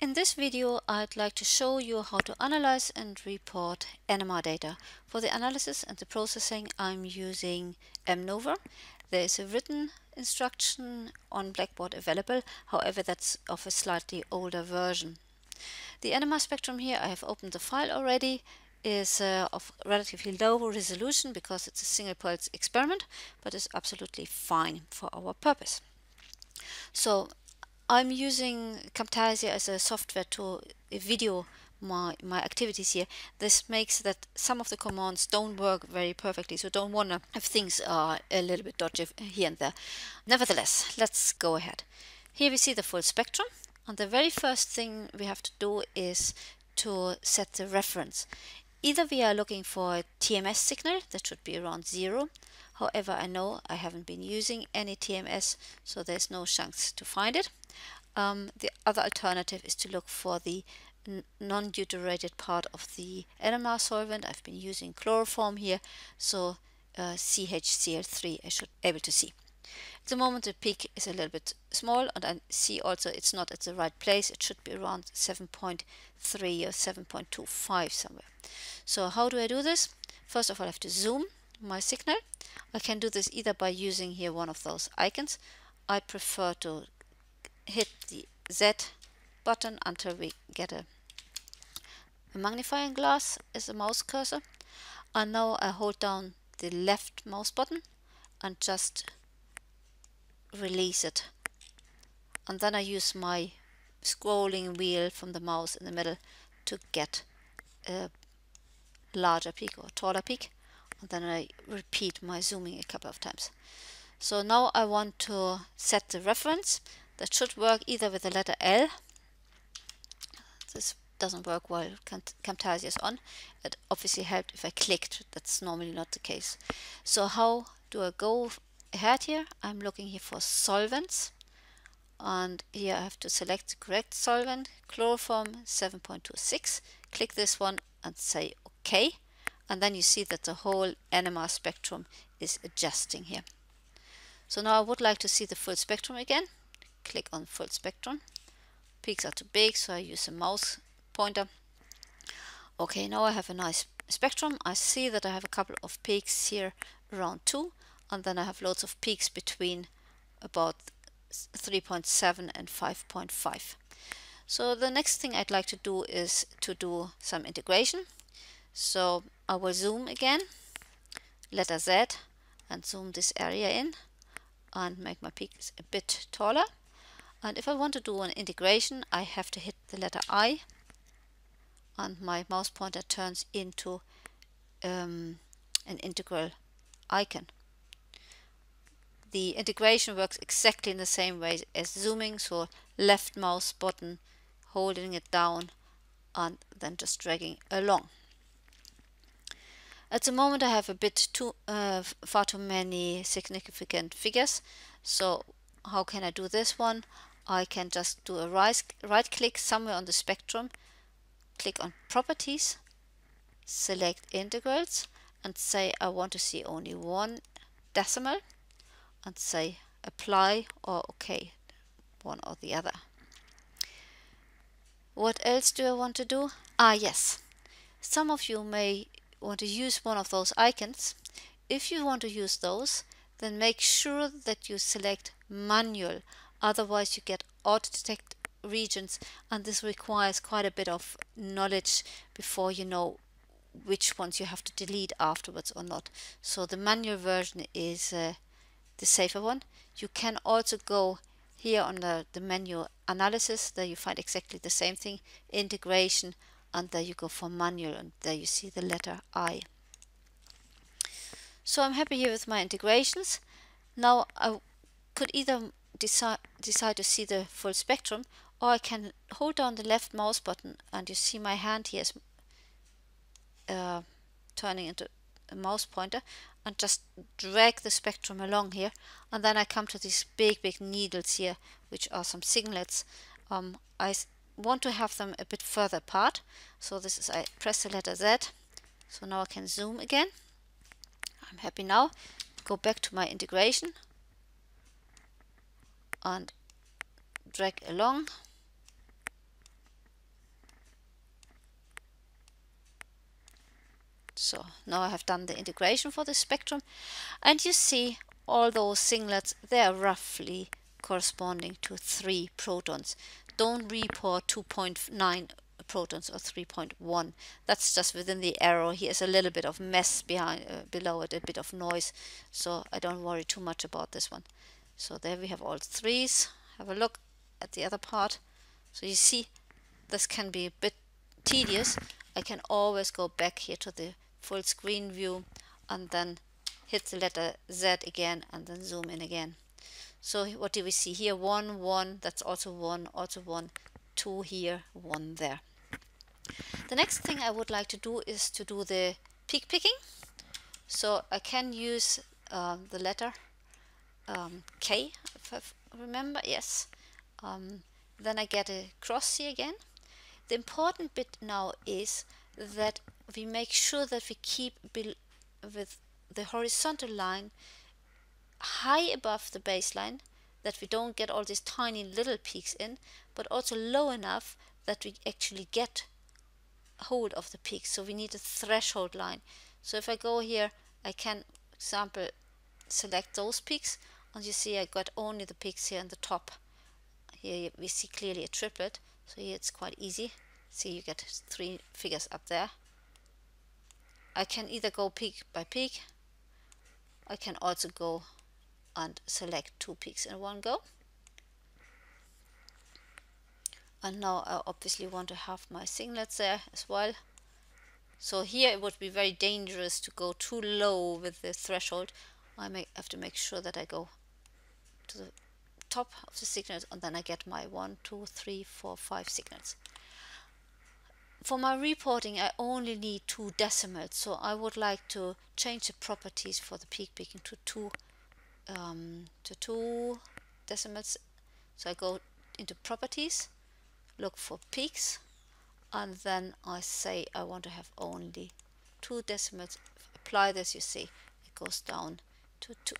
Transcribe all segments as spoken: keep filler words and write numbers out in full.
In this video, I'd like to show you how to analyze and report N M R data. For the analysis and the processing, I'm using MNova. There is a written instruction on Blackboard available, however, that's of a slightly older version. The N M R spectrum here, I have opened the file already, is uh, of relatively low resolution because it's a single pulse experiment, but is absolutely fine for our purpose. So, I'm using Camtasia as a software to video my, my activities here. This makes that some of the commands don't work very perfectly, so don't wonder if things are a little bit dodgy here and there. Nevertheless, let's go ahead. Here we see the full spectrum, and the very first thing we have to do is to set the reference. Either we are looking for a T M S signal, that should be around zero. However, I know I haven't been using any T M S, so there's no chance to find it. Um, the other alternative is to look for the non-deuterated part of the N M R solvent. I've been using chloroform here, so uh, C H C L three I should be able to see. At the moment the peak is a little bit small, and I see also it's not at the right place. It should be around seven point three or seven point two five somewhere. So how do I do this? First of all, I have to zoom my signal. I can do this either by using here one of those icons. I prefer to hit the Z button until we get a, a magnifying glass as a mouse cursor, and now I hold down the left mouse button and just release it, and then I use my scrolling wheel from the mouse in the middle to get a larger peak or taller peak, and then I repeat my zooming a couple of times. So now I want to set the reference. That should work either with the letter L. This doesn't work while Camtasia is on. It obviously helped if I clicked. That's normally not the case. So how do I go ahead here? I'm looking here for solvents, and here I have to select the correct solvent, chloroform seven point two six. Click this one and say OK, and then you see that the whole N M R spectrum is adjusting here. So now I would like to see the full spectrum again. Click on full spectrum. Peaks are too big, so I use a mouse pointer. Okay, now I have a nice spectrum. I see that I have a couple of peaks here around two, and then I have loads of peaks between about three point seven and five point five. So the next thing I'd like to do is to do some integration. So I will zoom again, letter Z, and zoom this area in and make my peaks a bit taller. And if I want to do an integration, I have to hit the letter I, and my mouse pointer turns into um, an integral icon. The integration works exactly in the same way as zooming, so left mouse button, holding it down, and then just dragging along. At the moment I have a bit too uh, far too many significant figures, so how can I do this one? I can just do a right click somewhere on the spectrum, click on properties, select integrals, and say I want to see only one decimal, and say apply or OK, one or the other. What else do I want to do? Ah yes, some of you may want to use one of those icons. If you want to use those, then make sure that you select manual, otherwise you get auto detect regions, and this requires quite a bit of knowledge before you know which ones you have to delete afterwards or not. So the manual version is uh, the safer one. You can also go here on the, the menu analysis, there you find exactly the same thing, integration, and there you go for manual, and there you see the letter I. So I'm happy here with my integrations. Now I could either decide decide to see the full spectrum, or I can hold down the left mouse button, and you see my hand here is uh, turning into a mouse pointer, and just drag the spectrum along here, and then I come to these big big needles here, which are some signets. Um, I want to have them a bit further apart, so this is, I press the letter Z, so now I can zoom again. I'm happy now. Go back to my integration and drag along, So now I have done the integration for the spectrum, and you see all those singlets, they are roughly corresponding to three protons. Don't report two point nine protons or three point one. That's just within the error. Here's a little bit of mess behind, uh, below it, a bit of noise, so I don't worry too much about this one. So there we have all threes. Have a look at the other part. So you see, this can be a bit tedious. I can always go back here to the full screen view and then hit the letter Z again and then zoom in again. So what do we see here? One, one, that's also one, also one, two here, one there. The next thing I would like to do is to do the peak picking. So I can use uh, the letter um, K, if I remember, yes. Um, then I get a cross here again. The important bit now is that we make sure that we keep with the horizontal line high above the baseline, that we don't get all these tiny little peaks in, but also low enough that we actually get hold of the peak. So we need a threshold line. So if I go here, I can, for example, select those peaks, and you see I got only the peaks here in the top. Here we see clearly a triplet, so here it's quite easy. See, you get three figures up there. I can either go peak by peak. I can also go and select two peaks in one go. And now I obviously want to have my singlets there as well. So here it would be very dangerous to go too low with the threshold. I may have to make sure that I go to the top of the signals, and then I get my one, two, three, four, five signals. For my reporting, I only need two decimals, so I would like to change the properties for the peak picking to two, um, to two decimals. So I go into properties, look for peaks, and then I say I want to have only two decimals. Apply this, you see, it goes down to two.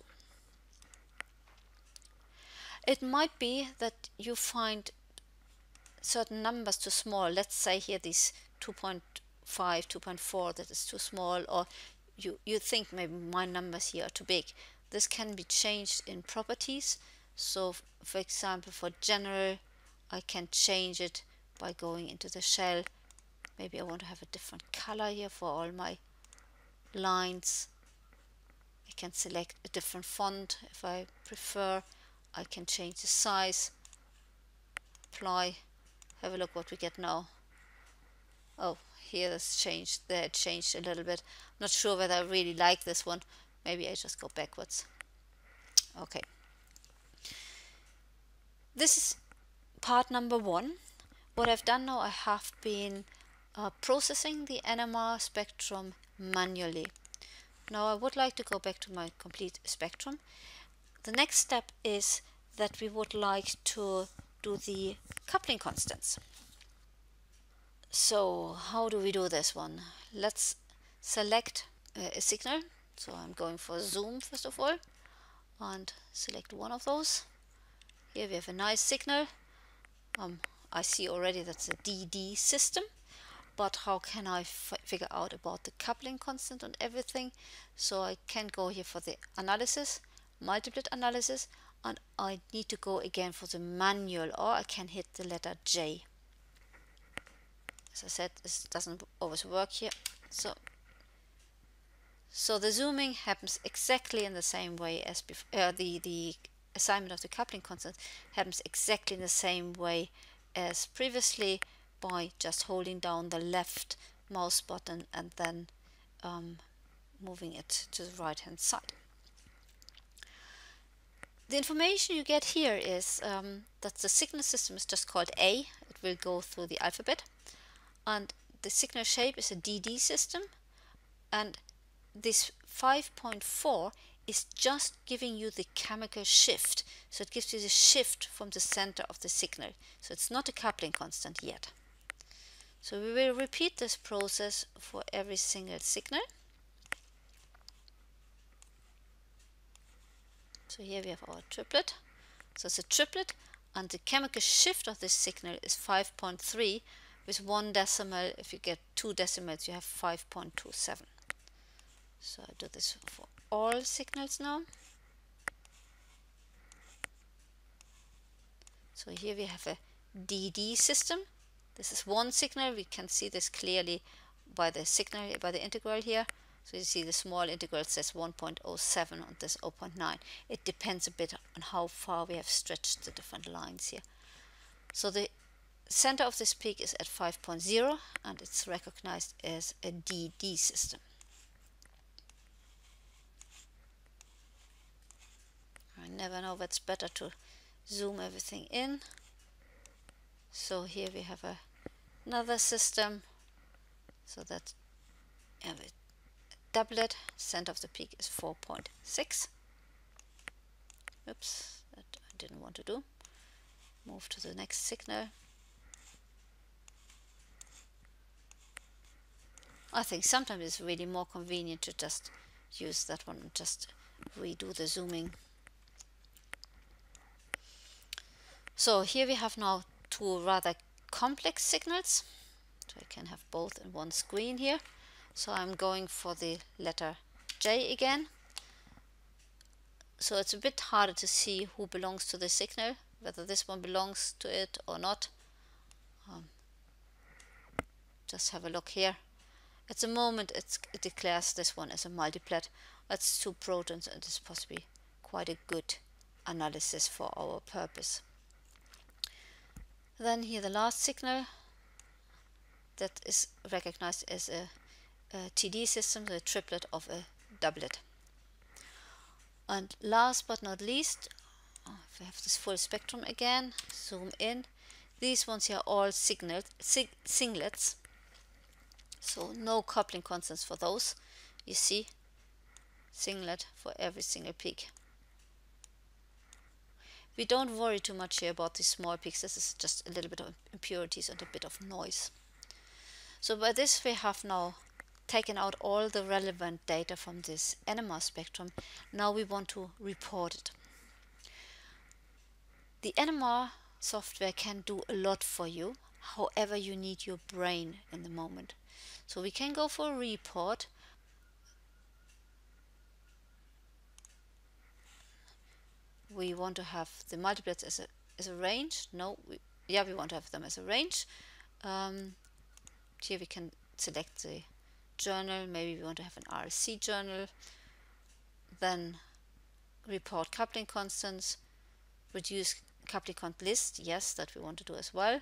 It might be that you find certain numbers too small. Let's say here these two point five, two point four, that is too small, or you, you think maybe my numbers here are too big. This can be changed in properties. So for example, for general, I can change it by going into the shell. Maybe I want to have a different color here for all my lines. I can select a different font if I prefer. I can change the size, apply, have a look what we get now. Oh, here it's changed, there it changed a little bit. I'm not sure whether I really like this one. Maybe I just go backwards. Okay. This is part number one. What I've done now, I have been uh, processing the N M R spectrum manually. Now I would like to go back to my complete spectrum. The next step is that we would like to do the coupling constants. So how do we do this one? Let's select uh, a signal. So I'm going for zoom first of all, and select one of those. Here we have a nice signal. Um, I see already that's a D D system, but how can I f figure out about the coupling constant and everything? So I can go here for the analysis, multiplet analysis, and I need to go again for the manual, or I can hit the letter J. As I said, this doesn't always work here. So, so the zooming happens exactly in the same way as before. Uh, the the assignment of the coupling constant happens exactly in the same way as previously, by just holding down the left mouse button and then um, moving it to the right hand side. The information you get here is um, that the signal system is just called A. It will go through the alphabet, and the signal shape is a D D system, and this five point four is just giving you the chemical shift. So it gives you the shift from the center of the signal. So it's not a coupling constant yet. So we will repeat this process for every single signal. So here we have our triplet. So it's a triplet, and the chemical shift of this signal is five point three with one decimal. If you get two decimals, you have five point two seven. So I do this for all signals now. So here we have a D D system. This is one signal. We can see this clearly by the signal, by the integral here. So you see the small integral says one point oh seven on this zero point nine. It depends a bit on how far we have stretched the different lines here. So the center of this peak is at five point zero and it's recognized as a D D system. I never know what's better, to zoom everything in. So here we have a, another system. So that we have a doublet. Center of the peak is four point six. Oops, that I didn't want to do. Move to the next signal. I think sometimes it's really more convenient to just use that one and just redo the zooming. So here we have now two rather complex signals. So I can have both in one screen here. So I'm going for the letter J again. So it's a bit harder to see who belongs to the signal, whether this one belongs to it or not. Um, just have a look here. At the moment it's, it declares this one as a multiplet. That's two protons, and it's possibly quite a good analysis for our purpose. Then here the last signal that is recognized as a, a T D system, the triplet of a doublet. And last but not least, oh, if we have this full spectrum again, zoom in. These ones here are all signaled, sig singlets, so no coupling constants for those. You see, singlet for every single peak. We don't worry too much here about these small peaks. This is just a little bit of impurities and a bit of noise. So by this we have now taken out all the relevant data from this N M R spectrum. Now we want to report it. The N M R software can do a lot for you. However, you need your brain in the moment. So we can go for a report. We want to have the multiplets as a, as a range. No, we, yeah, we want to have them as a range. Um, here we can select the journal. Maybe we want to have an R S C journal. Then report coupling constants. Reduce coupling const list. Yes, that we want to do as well.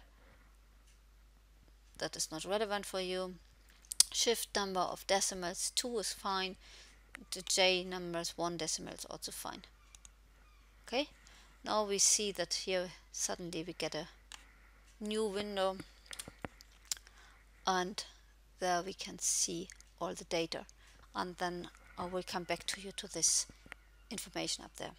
That is not relevant for you. Shift number of decimals, two is fine. The J numbers, one decimal is also fine. Okay, now we see that here suddenly we get a new window, and there we can see all the data, and then I will come back to you to this information up there.